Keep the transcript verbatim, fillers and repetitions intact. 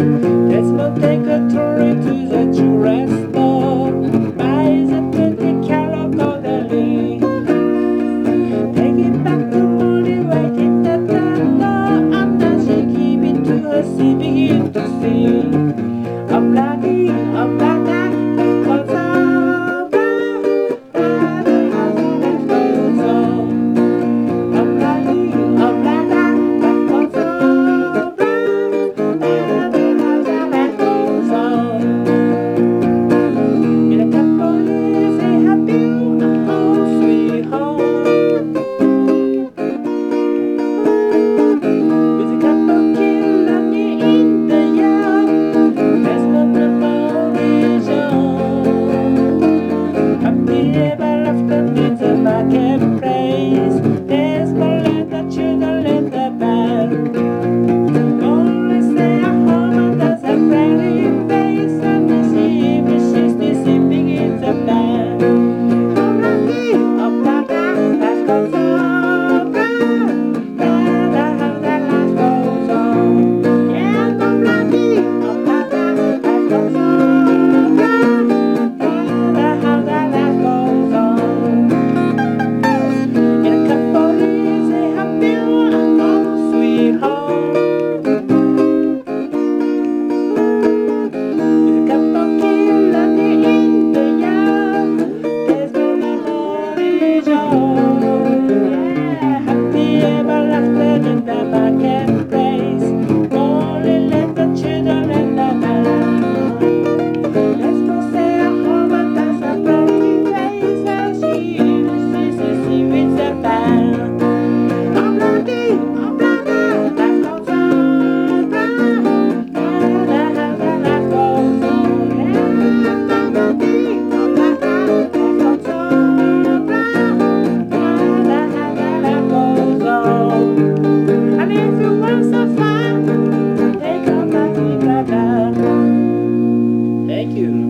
Let's not take a trolley to the tourist stop. Buy the pretty carrot on the leaf. Take it back to money, wait in the tender. And then she give it to her, she begin to sing. Ob La Da, ob la da. Thank you.